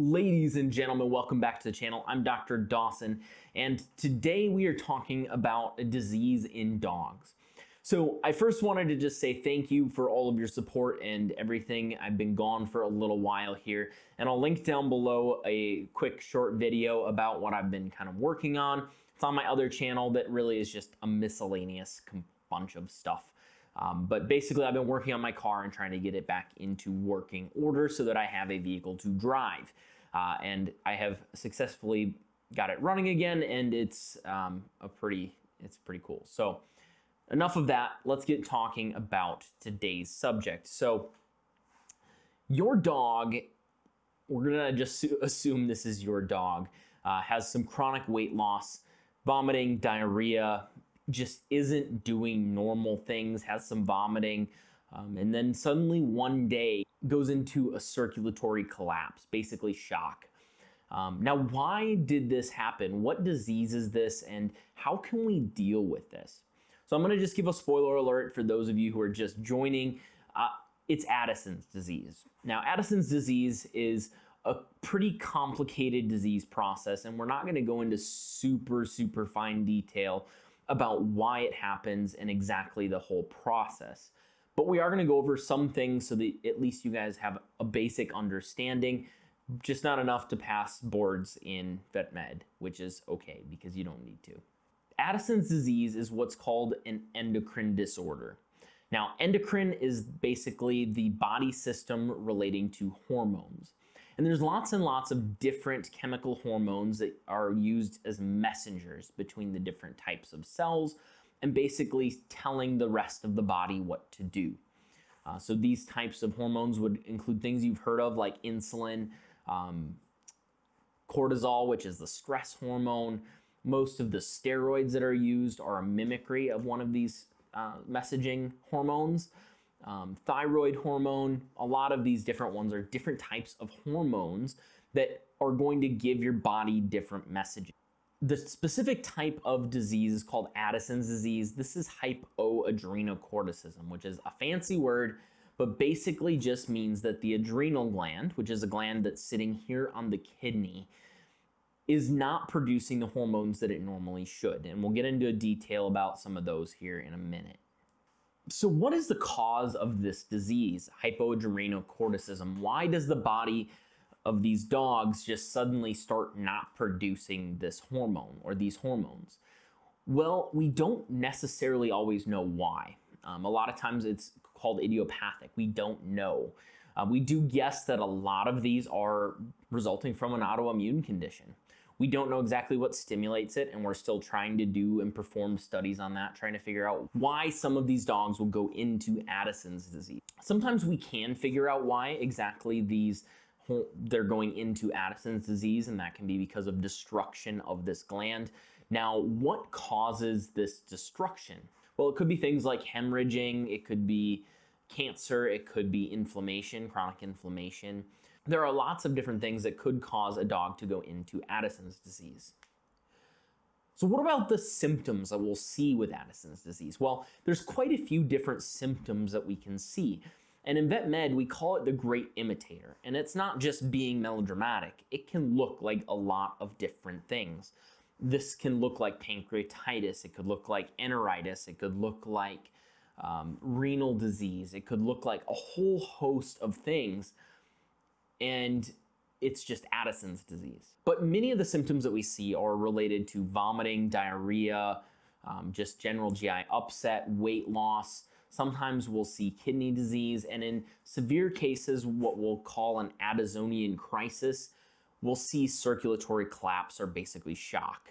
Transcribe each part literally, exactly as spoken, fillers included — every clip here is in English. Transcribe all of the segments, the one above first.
Ladies and gentlemen, welcome back to the channel. I'm Doctor Dawson, and today we are talking about a disease in dogs. So I first wanted to just say thank you for all of your support and everything. I've been gone for a little while here, and I'll link down below a quick short video about what I've been kind of working on. It's on my other channel that really is just a miscellaneous bunch of stuff. Um, but basically, I've been working on my car and trying to get it back into working order so that I have a vehicle to drive. Uh, and I have successfully got it running again, and it's um, a pretty, it's pretty cool. So enough of that. Let's get talking about today's subject. So your dog, we're gonna just assume this is your dog, uh, has some chronic weight loss, vomiting, diarrhea, just isn't doing normal things, has some vomiting, um, and then suddenly one day goes into a circulatory collapse, basically shock. Um, now, why did this happen? What disease is this, and how can we deal with this? So I'm gonna just give a spoiler alert for those of you who are just joining. Uh, it's Addison's disease. Now, Addison's disease is a pretty complicated disease process, and we're not gonna go into super, super fine detail about why it happens and exactly the whole process. But we are gonna go over some things so that at least you guys have a basic understanding, just not enough to pass boards in vet med, which is okay because you don't need to. Addison's disease is what's called an endocrine disorder. Now, endocrine is basically the body system relating to hormones. And there's lots and lots of different chemical hormones that are used as messengers between the different types of cells and basically telling the rest of the body what to do. Uh, so these types of hormones would include things you've heard of like insulin, um, cortisol, which is the stress hormone. Most of the steroids that are used are a mimicry of one of these uh, messaging hormones. Um, thyroid hormone, a lot of these different ones are different types of hormones that are going to give your body different messages. The specific type of disease is called Addison's disease. This is hypoadrenocorticism, which is a fancy word, but basically just means that the adrenal gland, which is a gland that's sitting here on the kidney, is not producing the hormones that it normally should. And we'll get into detail about some of those here in a minute. So what is the cause of this disease, hypoadrenocorticism? Why does the body of these dogs just suddenly start not producing this hormone or these hormones? Well, we don't necessarily always know why. Um, a lot of times it's called idiopathic. We don't know. Uh, we do guess that a lot of these are resulting from an autoimmune condition. We don't know exactly what stimulates it, and we're still trying to do and perform studies on that, trying to figure out why some of these dogs will go into Addison's disease. Sometimes we can figure out why exactly these they're going into Addison's disease, and that can be because of destruction of this gland. Now, what causes this destruction? Well, it could be things like hemorrhaging, it could be cancer, it could be inflammation, chronic inflammation. There are lots of different things that could cause a dog to go into Addison's disease. So what about the symptoms that we'll see with Addison's disease? Well, there's quite a few different symptoms that we can see. And in vet med, we call it the great imitator. And it's not just being melodramatic. It can look like a lot of different things. This can look like pancreatitis. It could look like enteritis. It could look like um, renal disease. It could look like a whole host of things. And it's just Addison's disease. But many of the symptoms that we see are related to vomiting, diarrhea, um, just general G I upset, weight loss. Sometimes we'll see kidney disease, and in severe cases, what we'll call an Addisonian crisis, we'll see circulatory collapse or basically shock,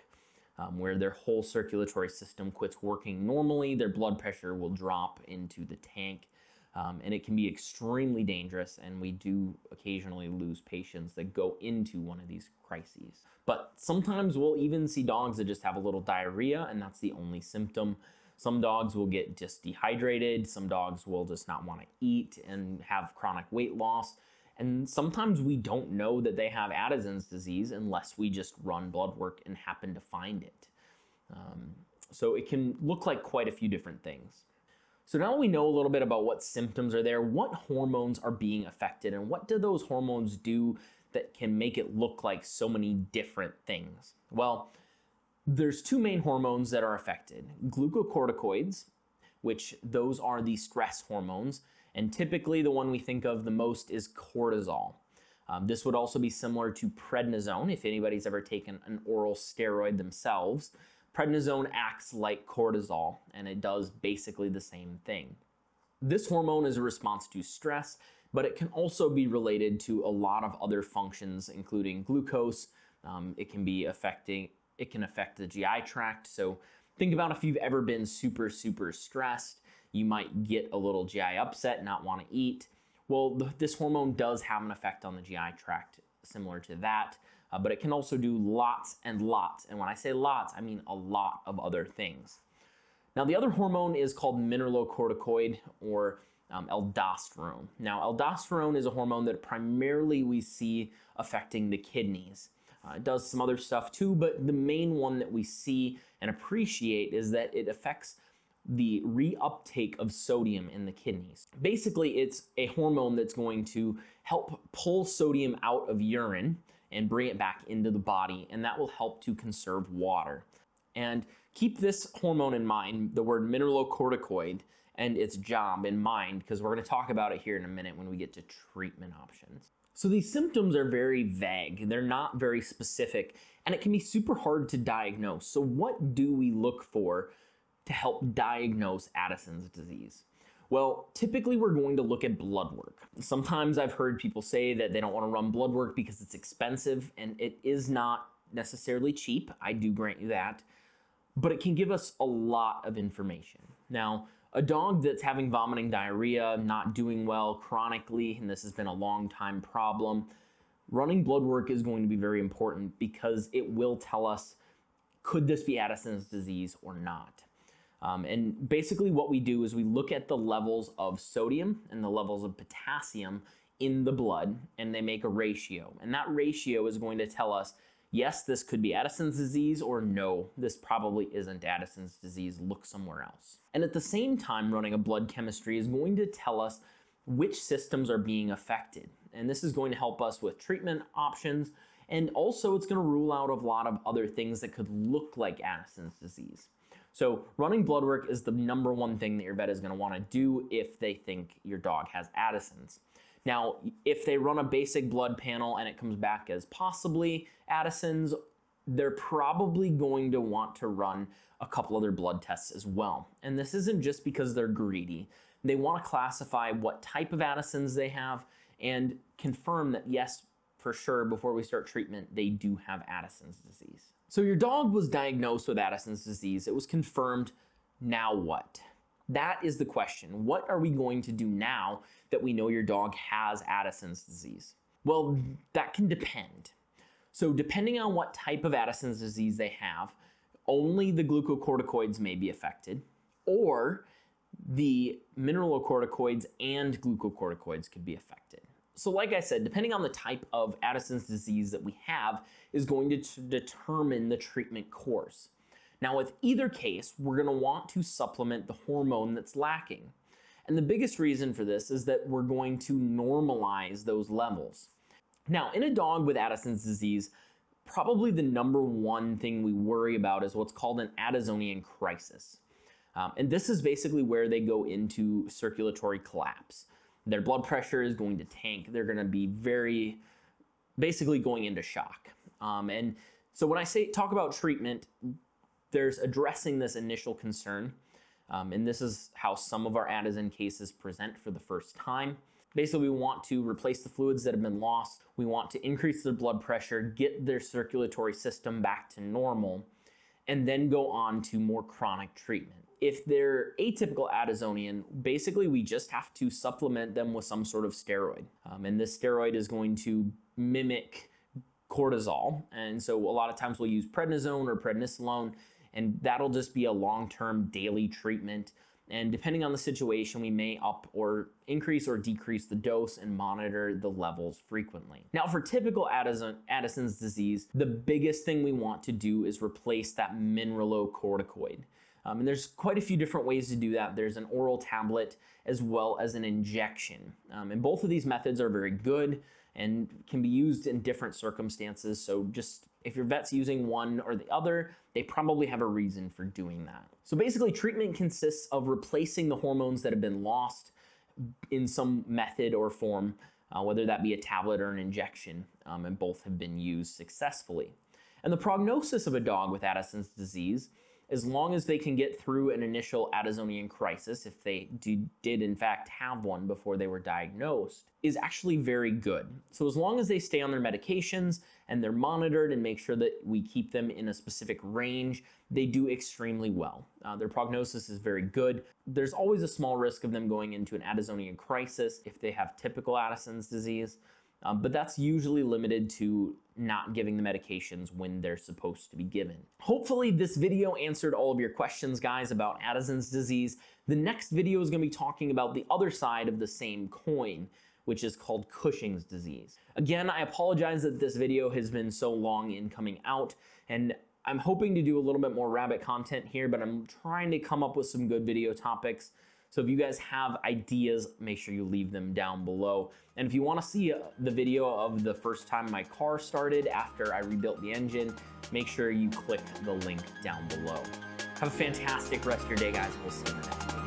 um, where their whole circulatory system quits working normally, their blood pressure will drop into the tank. Um, and it can be extremely dangerous, and we do occasionally lose patients that go into one of these crises. But sometimes we'll even see dogs that just have a little diarrhea, and that's the only symptom. Some dogs will get just dehydrated, some dogs will just not want to eat and have chronic weight loss, and sometimes we don't know that they have Addison's disease unless we just run blood work and happen to find it. Um, so it can look like quite a few different things. So now we know a little bit about what symptoms are there, what hormones are being affected, and what do those hormones do that can make it look like so many different things? Well, there's two main hormones that are affected. Glucocorticoids, which those are the stress hormones, and typically the one we think of the most is cortisol. Um, this would also be similar to prednisone if anybody's ever taken an oral steroid themselves. Prednisone acts like cortisol, and it does basically the same thing. This hormone is a response to stress, but it can also be related to a lot of other functions, including glucose. Um, it can be affecting, it can affect the G I tract. So think about if you've ever been super, super stressed, you might get a little G I upset, not want to eat. Well, this hormone does have an effect on the G I tract similar to that, uh, but it can also do lots and lots. And when I say lots, I mean a lot of other things. Now, the other hormone is called mineralocorticoid, or um, aldosterone. Now, aldosterone is a hormone that primarily we see affecting the kidneys. Uh, it does some other stuff too, but the main one that we see and appreciate is that it affects the reuptake of sodium in the kidneys. Basically, it's a hormone that's going to help pull sodium out of urine and bring it back into the body, and that will help to conserve water. And keep this hormone in mind, the word mineralocorticoid, and its job in mind, because we're going to talk about it here in a minute when we get to treatment options. So these symptoms are very vague. They're not very specific, and it can be super hard to diagnose. So what do we look for to help diagnose Addison's disease? Well, typically we're going to look at blood work. Sometimes I've heard people say that they don't want to run blood work because it's expensive, and it is not necessarily cheap. I do grant you that, but it can give us a lot of information. Now, a dog that's having vomiting, diarrhea, not doing well chronically, and this has been a long time problem, running blood work is going to be very important because it will tell us, could this be Addison's disease or not? Um, and basically what we do is we look at the levels of sodium and the levels of potassium in the blood, and they make a ratio. And that ratio is going to tell us, yes, this could be Addison's disease, or no, this probably isn't Addison's disease, look somewhere else. And at the same time, running a blood chemistry is going to tell us which systems are being affected. And this is going to help us with treatment options, and also it's going to rule out a lot of other things that could look like Addison's disease. So running blood work is the number one thing that your vet is going to want to do if they think your dog has Addison's. Now, if they run a basic blood panel and it comes back as possibly Addison's, they're probably going to want to run a couple other blood tests as well. And this isn't just because they're greedy. They want to classify what type of Addison's they have and confirm that, yes, for sure, before we start treatment, they do have Addison's disease. So your dog was diagnosed with Addison's disease. It was confirmed. Now what? That is the question. What are we going to do now that we know your dog has Addison's disease? Well, that can depend. So depending on what type of Addison's disease they have, only the glucocorticoids may be affected, or the mineralocorticoids and glucocorticoids could be affected. So like I said, depending on the type of Addison's disease that we have is going to t- determine the treatment course. Now, with either case, we're going to want to supplement the hormone that's lacking. And the biggest reason for this is that we're going to normalize those levels. Now, in a dog with Addison's disease, probably the number one thing we worry about is what's called an Addisonian crisis. Um, and this is basically where they go into circulatory collapse. Their blood pressure is going to tank. They're going to be very, basically going into shock. Um, and so when I say talk about treatment, there's addressing this initial concern. Um, and this is how some of our Addison cases present for the first time. Basically, we want to replace the fluids that have been lost. We want to increase their blood pressure, get their circulatory system back to normal, and then go on to more chronic treatment. If they're atypical Addisonian, basically we just have to supplement them with some sort of steroid. Um, and this steroid is going to mimic cortisol. And so a lot of times we'll use prednisone or prednisolone, and that'll just be a long-term daily treatment. And depending on the situation, we may up or increase or decrease the dose and monitor the levels frequently. Now, for typical Addison, Addison's disease, the biggest thing we want to do is replace that mineralocorticoid. Um, and there's quite a few different ways to do that. There's an oral tablet as well as an injection. Um, and both of these methods are very good and can be used in different circumstances. So just if your vet's using one or the other, they probably have a reason for doing that. So basically, treatment consists of replacing the hormones that have been lost in some method or form, uh, whether that be a tablet or an injection, um, and both have been used successfully. And the prognosis of a dog with Addison's disease, as long as they can get through an initial Addisonian crisis, if they do, did in fact have one before they were diagnosed, is actually very good. So as long as they stay on their medications and they're monitored and make sure that we keep them in a specific range, they do extremely well. Uh, their prognosis is very good. There's always a small risk of them going into an Addisonian crisis if they have typical Addison's disease, Um, but that's usually limited to not giving the medications when they're supposed to be given. Hopefully this video answered all of your questions, guys, about Addison's disease. The next video is going to be talking about the other side of the same coin, which is called Cushing's disease. Again, I apologize that this video has been so long in coming out, and I'm hoping to do a little bit more rabbit content here, but I'm trying to come up with some good video topics. So if you guys have ideas, make sure you leave them down below. And if you want to see the video of the first time my car started after I rebuilt the engine, make sure you click the link down below. Have a fantastic rest of your day, guys. We'll see you in the next video.